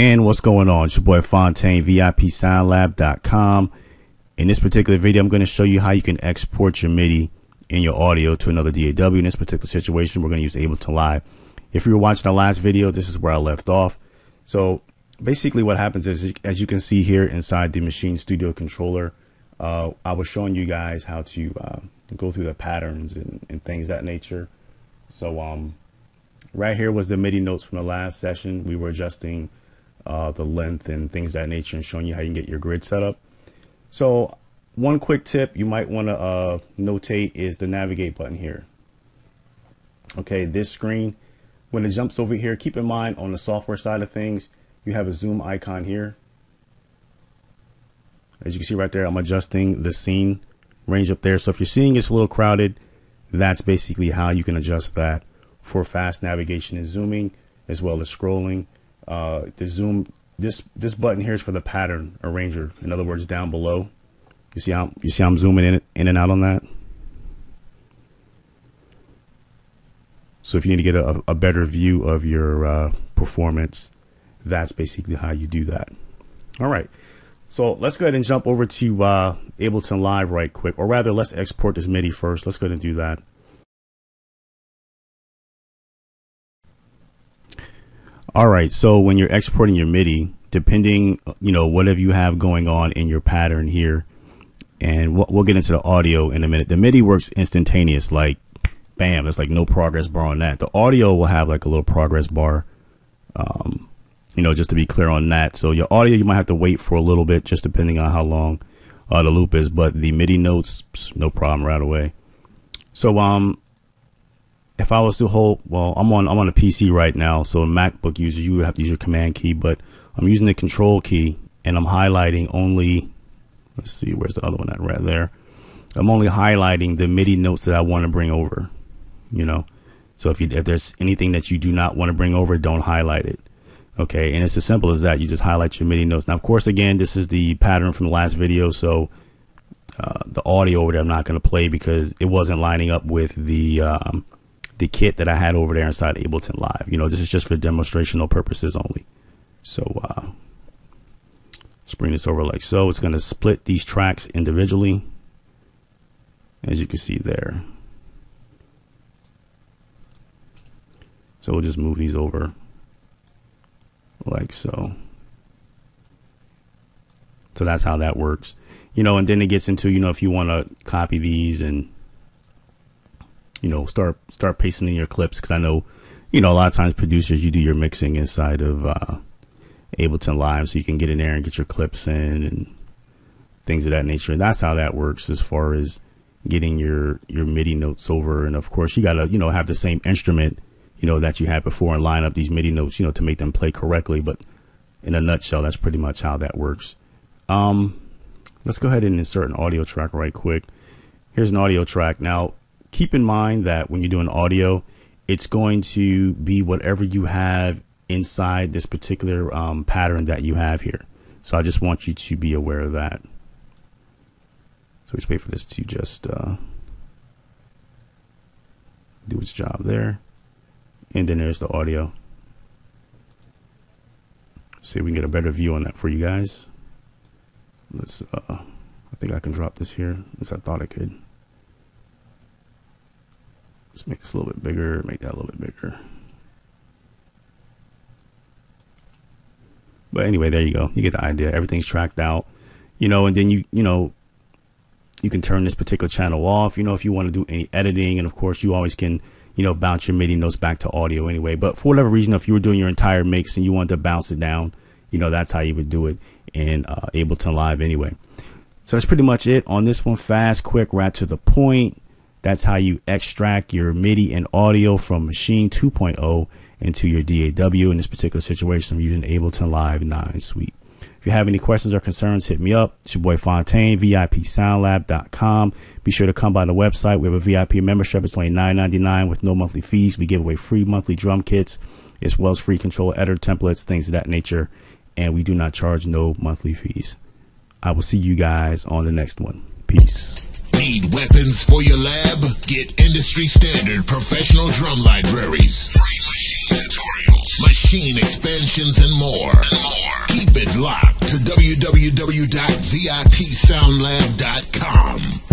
And what's going on? It's your boy Fontaine, VIPSoundLab.com. In this particular video, I'm going to show you how you can export your MIDI and your audio to another DAW. In this particular situation, we're going to use Ableton Live. If you were watching the last video, this is where I left off. So basically what happens is, as you can see here inside the Machine Studio controller, I was showing you guys how to go through the patterns and things of that nature. So right here was the MIDI notes from the last session. We were adjusting the length and things of that nature and showing you how you can get your grid set up. So one quick tip you might want to notate is the navigate button here. Okay, this screen, when it jumps over here, keep in mind on the software side of things, you have a zoom icon here. As you can see right there, I'm adjusting the scene range up there. So if you're seeing it's a little crowded, that's basically how you can adjust that for fast navigation and zooming, as well as scrolling. The zoom, this button here is for the pattern arranger. In other words, down below, you see how I'm zooming in and out on that. So if you need to get a better view of your performance, that's basically how you do that. All right, so let's go ahead and jump over to Ableton Live right quick, or rather, let's export this MIDI first. Let's go ahead and do that. All right, so when you're exporting your MIDI, depending, you know, whatever you have going on in your pattern here, and we'll get into the audio in a minute. The MIDI works instantaneous, like bam, there's like no progress bar on that. The audio will have like a little progress bar, you know, just to be clear on that. So your audio, you might have to wait for a little bit, just depending on how long the loop is, but the MIDI notes, no problem right away. So, if I was to hold, well, I'm on a PC right now, so a MacBook user, you would have to use your command key, but I'm using the control key and I'm highlighting only, let's see, where's the other one at right there. I'm only highlighting the MIDI notes that I want to bring over, you know? So if there's anything that you do not want to bring over, don't highlight it. Okay. And it's as simple as that. You just highlight your MIDI notes. Now, of course, again, this is the pattern from the last video. So, the audio over there, I'm not going to play because it wasn't lining up with the kit that I had over there inside Ableton Live. You know, this is just for demonstrational purposes only. So let's bring this over like so. It's going to split these tracks individually, as you can see there. So we'll just move these over like so. So that's how that works, you know, and then it gets into, you know, if you want to copy these and, you know, start pasting in your clips, because I know, you know, a lot of times producers, you do your mixing inside of Ableton Live, so you can get in there and get your clips in and things of that nature. And that's how that works as far as getting your MIDI notes over. And of course, you gotta, you know, have the same instrument, you know, that you had before and line up these MIDI notes, you know, to make them play correctly. But in a nutshell, that's pretty much how that works. Let's go ahead and insert an audio track right quick. Here's an audio track now. Keep in mind that when you're doing audio, it's going to be whatever you have inside this particular pattern that you have here. So I just want you to be aware of that. So we just wait for this to just do its job there. And then there's the audio. See if we can get a better view on that for you guys. Let's, I think I can drop this here, as I thought I could. Let's make this a little bit bigger, make that a little bit bigger. But anyway, there you go. You get the idea. Everything's tracked out, you know, and then you know, you can turn this particular channel off, you know, if you want to do any editing. And of course, you always can, you know, bounce your MIDI notes back to audio anyway. But for whatever reason, if you were doing your entire mix and you wanted to bounce it down, you know, that's how you would do it in Ableton Live anyway. So that's pretty much it on this one. Fast, quick, right to the point. That's how you extract your MIDI and audio from Machine 2.0 into your DAW. In this particular situation, I'm using Ableton Live 9 Suite. If you have any questions or concerns, hit me up. It's your boy Fontaine, VIPSoundLab.com. Be sure to come by the website. We have a VIP membership. It's only $9.99 with no monthly fees. We give away free monthly drum kits, as well as free controller editor templates, things of that nature. And we do not charge no monthly fees. I will see you guys on the next one. Peace. Need weapons for your lab? Get industry standard professional drum libraries, free machine tutorials, machine expansions, and more. www.VIPSoundLab.com.